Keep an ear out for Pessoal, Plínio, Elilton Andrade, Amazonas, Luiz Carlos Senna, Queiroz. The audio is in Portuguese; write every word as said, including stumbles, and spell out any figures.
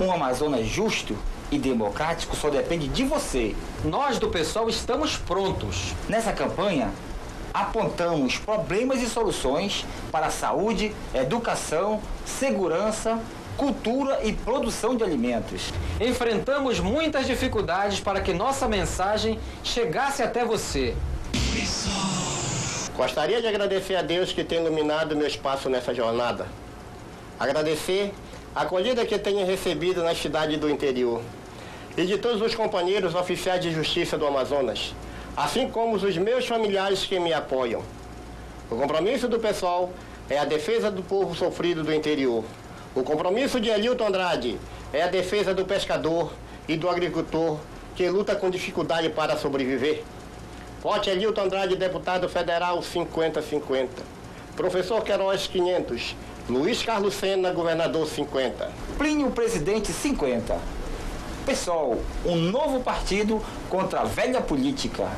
Um Amazonas justo e democrático só depende de você. Nós do Pessoal estamos prontos. Nessa campanha, apontamos problemas e soluções para a saúde, educação, segurança, cultura e produção de alimentos. Enfrentamos muitas dificuldades para que nossa mensagem chegasse até você. Gostaria de agradecer a Deus que tem iluminado meu espaço nessa jornada. Agradecer a acolhida que tenho recebido na cidade do interior e de todos os companheiros oficiais de justiça do Amazonas, assim como os meus familiares que me apoiam. O compromisso do Pessoal é a defesa do povo sofrido do interior. O compromisso de Elilton Andrade é a defesa do pescador e do agricultor que luta com dificuldade para sobreviver. Vote Elilton Andrade, deputado federal, cinquenta a cinquenta. Professor Queiroz, quinhentos. Luiz Carlos Senna, governador, cinquenta. Plínio, presidente, cinquenta. Pessoal, um novo partido contra a velha política.